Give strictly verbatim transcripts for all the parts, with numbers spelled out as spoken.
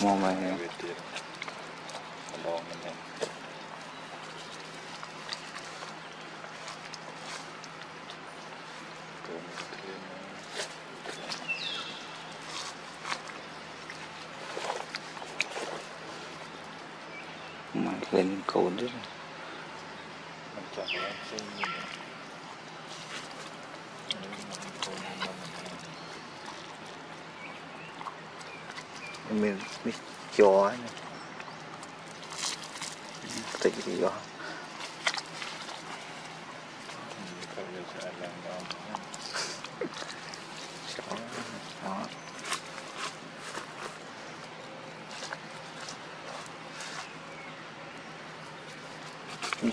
One right here. Mà lên cồn đấy. Mình biết chó này, thích gì đó.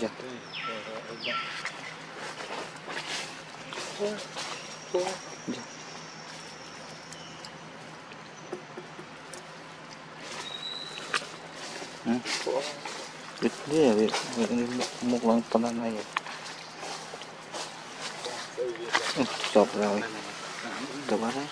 Dạ. Dạ. Biết thế biết một lần con ăn này chọc rồi được bắt đấy.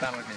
Tao rồi kìa.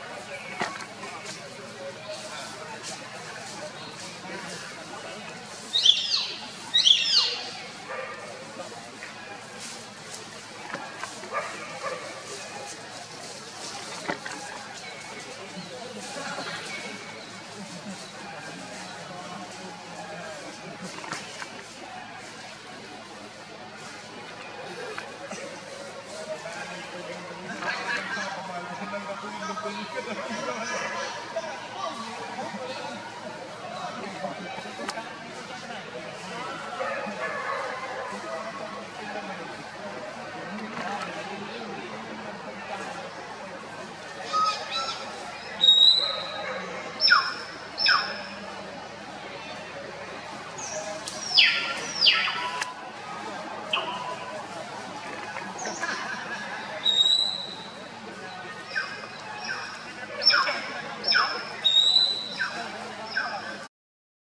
Look at that.